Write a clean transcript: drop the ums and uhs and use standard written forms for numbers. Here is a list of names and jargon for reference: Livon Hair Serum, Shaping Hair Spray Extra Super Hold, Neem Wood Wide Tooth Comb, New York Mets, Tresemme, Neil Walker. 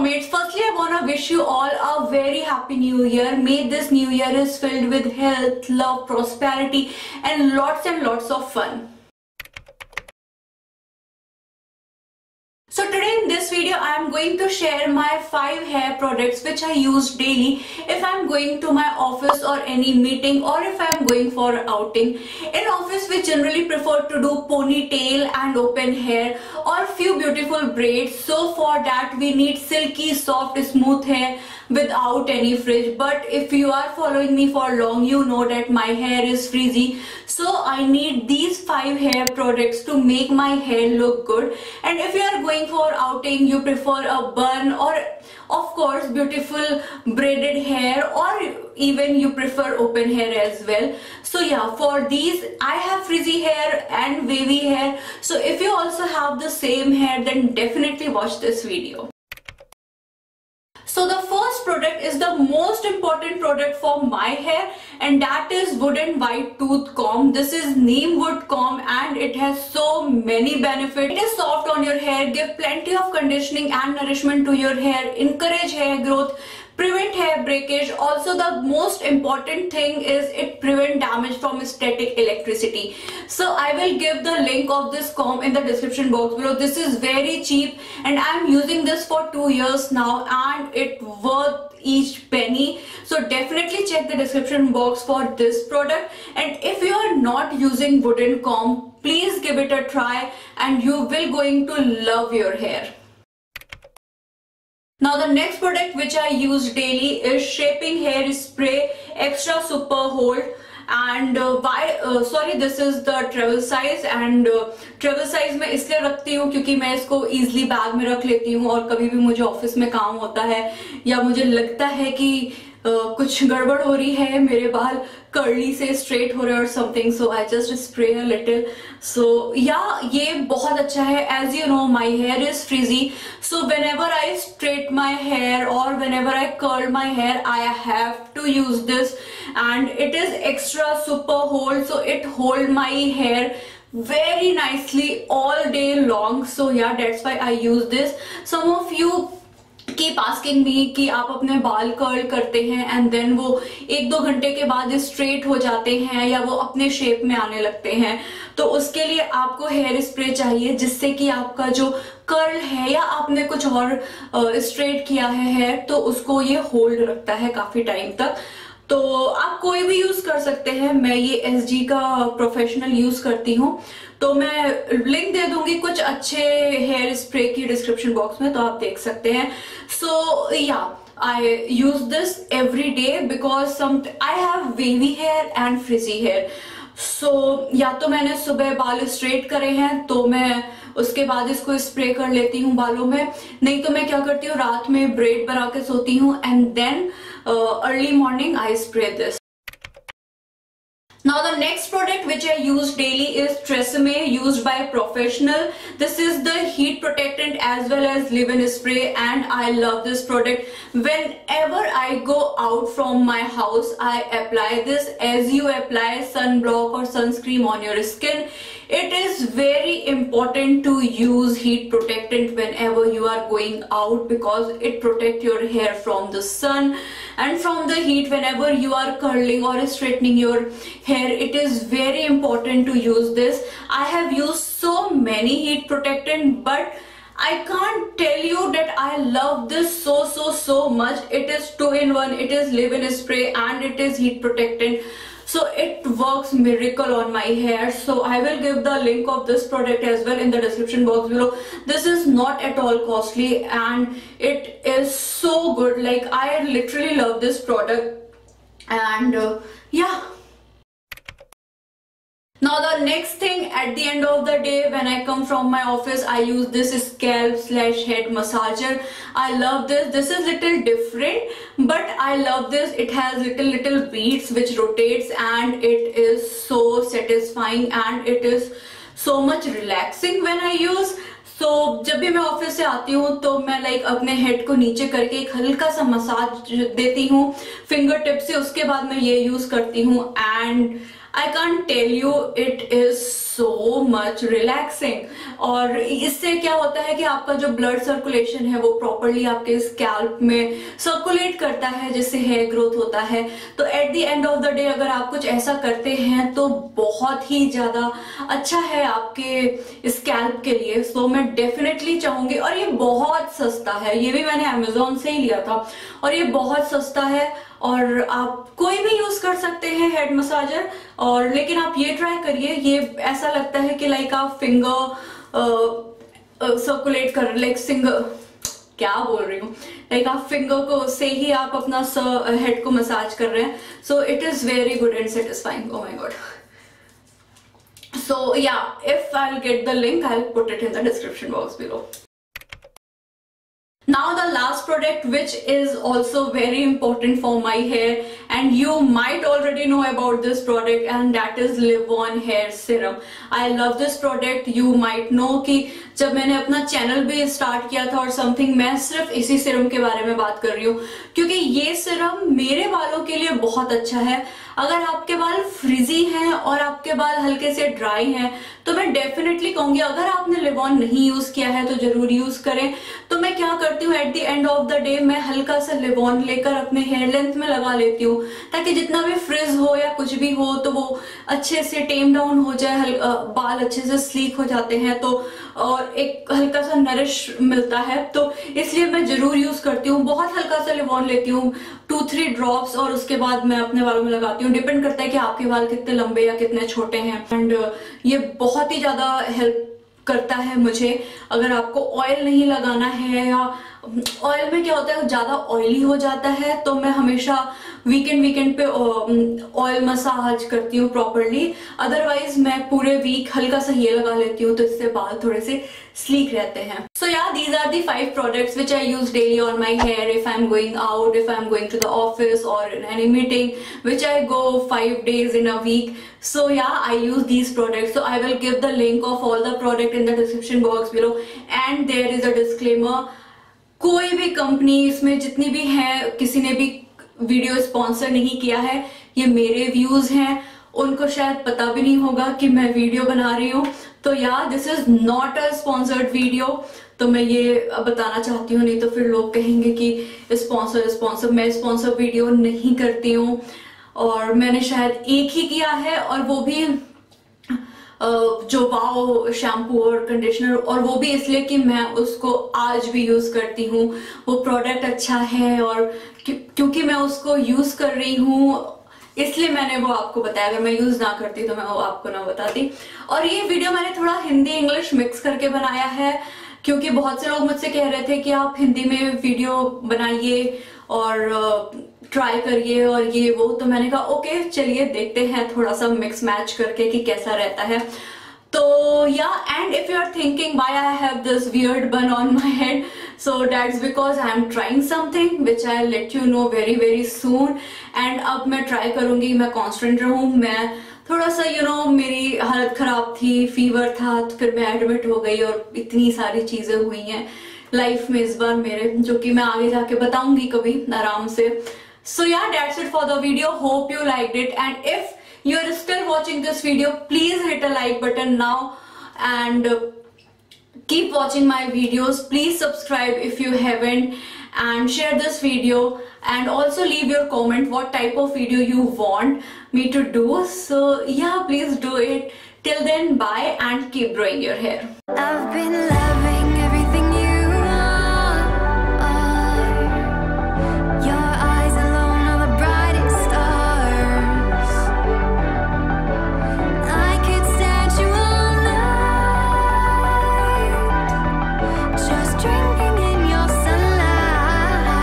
mermaids, firstly I want to wish you all a very happy new year. May this new year is filled with health, love, prosperity and lots of fun. So today in this video I am going to share my 5 hair products which I use daily if I am going to my office or any meeting or if I am going for outing. In office we generally prefer to do ponytail and open hair or few beautiful braids, so for that we need silky, soft, smooth hair without any frizz. But if you are following me for long, you know that my hair is frizzy, so I need these 5 hair products to make my hair look good. And if you are going for outing, you prefer a bun or of course beautiful braided hair, or even you prefer open hair as well. So yeah, for these I have frizzy hair and wavy hair, so if you also have the same hair then definitely watch this video. So the first product is the most important product for my hair, and that is Wood and Wide Tooth Comb. This is Neem Wood Comb and it has so many benefits. It is soft on your hair, give plenty of conditioning and nourishment to your hair, encourage hair growth, prevent hair breakage. Also the most important thing is it prevent damage from static electricity. So I will give the link of this comb in the description box below. This is very cheap and I am using this for 2 years now and it worth each penny. So definitely check the description box for this product. And if you are not using wooden comb, please give it a try and you will going to love your hair. Now the next product which I use daily is Shaping Hair Spray Extra Super Hold, and this is the travel size, and travel size मैं इसलिए रखती हूँ क्योंकि मैं इसको easily bag में रख लेती हूँ, और कभी भी मुझे ऑफिस में काम होता है या मुझे लगता है कि कुछ गड़बड़ हो रही है, मेरे बाल कर्ली से स्ट्रेट हो रहे और something, so I just spray a little. So yeah ये बहुत अच्छा है. As you know my hair is frizzy, so whenever I straight my hair or whenever I curl my hair I have to use this, and it is extra super hold, so it hold my hair very nicely all day long. So yeah, that's why I use this. Some of you keep asking me कि आप अपने बाल curl करते हैं and then वो 1-2 घंटे के बाद स्ट्रेट हो जाते हैं या वो अपने शेप में आने लगते हैं, तो उसके लिए आपको हेयर स्प्रे चाहिए जिससे कि आपका जो कर्ल है या आपने कुछ और स्ट्रेट किया है हेयर, तो उसको ये होल्ड रखता है काफी टाइम तक. तो आप कोई भी यूज कर सकते हैं, मैं ये SG का प्रोफेशनल यूज करती हूँ, तो मैं लिंक दे दूंगी कुछ अच्छे हेयर स्प्रे की डिस्क्रिप्शन बॉक्स में, तो आप देख सकते हैं. So yeah I use this every day because some I have wavy hair and frizzy hair. So yeah तो मैंने सुबह बाल स्ट्रेट करे हैं तो मैं उसके बाद इसको स्प्रे कर लेती हूँ बालों में, नहीं तो मैं क्या करती हूँ रात में ब्रेड बना के सोती हूँ and then early morning I spray this. Now the next product which I use daily is Tresemme, used by professional. This is the heat protectant as well as leave-in spray, and I love this product. Whenever I go out from my house, I apply this as you apply sunblock or sunscreen on your skin. It is very important to use heat protectant whenever you are going out because it protects your hair from the sun and from the heat. Whenever you are curling or straightening your hair, it is very important to use this. I have used so many heat protectant, but I can't tell you that I love this so much. It is 2-in-1. It is leave-in spray and it is heat protectant. So it works miracle on my hair. So I will give the link of this product as well in the description box below. This is not at all costly and it is so good. Like I literally love this product. And yeah. Now the next thing at the end of the day when I come from my office, I use this scalp/head massager. I love this. This is little different but I love this. It has little beads which rotates and it is so satisfying and it is so much relaxing when I use. तो जब भी मैं office से आती हूँ तो मैं like अपने हेड को नीचे करके एक हल्का सा मसाज देती हूँ फिंगर टिप से, उसके बाद मैं ये यूज करती हूँ and I can't tell you, it is so much relaxing. और इससे क्या होता है कि आपका जो blood circulation है वो properly आपके scalp में circulate करता है, जिससे hair growth होता है. तो at the end of the day अगर आप कुछ ऐसा करते हैं तो बहुत ही ज़्यादा अच्छा है आपके scalp के लिए. So मैं definitely चाहूँगी, और ये बहुत सस्ता है, ये भी मैंने Amazon से ही लिया था और ये बहुत सस्ता है और आप कोई भी यूज कर सकते हैं हेड मसाजर. और लेकिन आप ये ट्राई करिए, ये ऐसा लगता है कि लाइक आप फिंगर सर्कुलेट कर, लाइक सिंगर क्या बोल रही हूँ, लाइक आप फिंगर को से ही आप अपना हेड को मसाज कर रहे हैं. So it is very good and satisfying. Oh my God. So yeah, if I will get the link I will put it in the description box below. Now the last product, which is also very important for my hair, and you might already know about this product, and that is Livon Hair Serum. I love this product. You might know कि जब मैंने अपना channel भी start किया था और something, मैं सिर्फ इसी serum के बारे में बात कर रही हूँ क्योंकि ये serum मेरे बालों के लिए बहुत अच्छा है. अगर आपके बाल फ्रिजी हैं और आपके बाल हल्के से ड्राई हैं तो मैं डेफिनेटली कहूँगी अगर आपने लिवॉन नहीं यूज़ किया है तो जरूर यूज़ करें. तो मैं क्या करती हूँ, at the end of the day मैं हल्का सा लिवॉन लेकर अपने हेयर लेंथ में लगा लेती हूँ ताकि जितना भी फ्रिज हो या कुछ भी हो तो वो अच्छे से टेम डाउन हो जाए, बाल अच्छे से स्लीक हो जाते हैं तो, और एक हल्का सा नरिश मिलता है. तो इसलिए मैं जरूर यूज़ करती हूँ, बहुत हल्का सा लिवॉन लेती हूँ, 2-3 ड्रॉप्स, और उसके बाद मैं अपने बालों में लगाती हूँ. डिपेंड करता है कि आपके बाल कितने लंबे या कितने छोटे हैं. एंड ये बहुत ही ज्यादा हेल्प करता है मुझे. अगर आपको ऑयल नहीं लगाना है या ऑयल में क्या होता है ज्यादा ऑयली हो जाता है तो मैं हमेशा वीकेंड पे ऑयल मसाज करती हूँ प्रॉपरली. अदरवाइज मैं पूरे वीक हल्का सा ये लगा लेती हूँ तो इससे बाल थोड़े से sleek रहते हैं. So yeah, these are the 5 products which I use daily on my hair if I'm going out, if I'm going to the office or in any meeting which I go 5 days in a week. So yeah, I use these products. So I will give the link of all the product in the description box below, and there is a disclaimer, कोई भी company इसमें जितनी भी है किसी ने भी video sponsor नहीं किया है. ये मेरे व्यूज हैं, उनको शायद पता भी नहीं होगा कि मैं वीडियो बना रही हूँ. तो यार this is not a sponsored video, तो मैं ये बताना चाहती हूँ, नहीं तो फिर लोग कहेंगे कि स्पॉन्सर. मैं स्पॉन्सर वीडियो नहीं करती हूँ और मैंने शायद एक ही किया है और वो भी जो वाओ शैम्पू और कंडीशनर, और वो भी इसलिए कि मैं उसको आज भी यूज करती हूँ. वो प्रोडक्ट अच्छा है और क्योंकि मैं उसको यूज कर रही हूँ इसलिए मैंने वो आपको बताया. अगर मैं यूज ना करती तो मैं वो आपको ना बताती. और ये वीडियो मैंने थोड़ा हिंदी इंग्लिश मिक्स करके बनाया है क्योंकि बहुत से लोग मुझसे कह रहे थे कि आप हिंदी में वीडियो बनाइए और ट्राई करिए और ये वो. तो मैंने कहा ओके चलिए देखते हैं थोड़ा सा मिक्स मैच करके कि कैसा रहता है. तो yeah, and if you are thinking why I have this weird bun on my head, so that's because I am trying something which I'll let you know very soon. And अब मैं try करूँगी, मैं constant रहूँ. मैं थोड़ा सा you know मेरी हालत खराब थी, fever था, तो फिर मैं admit हो गई और इतनी सारी चीजें हुई हैं life में इस बार मेरे, जो कि मैं आगे जाके बताऊँगी कभी आराम से. So yeah, that's it for the video. Hope you liked it. And if you are still watching this video, please hit a like button now and keep watching my videos. Please subscribe if you haven't, and share this video, and also leave your comment what type of video you want me to do. So yeah, please do it. Till then, bye and keep growing your hair.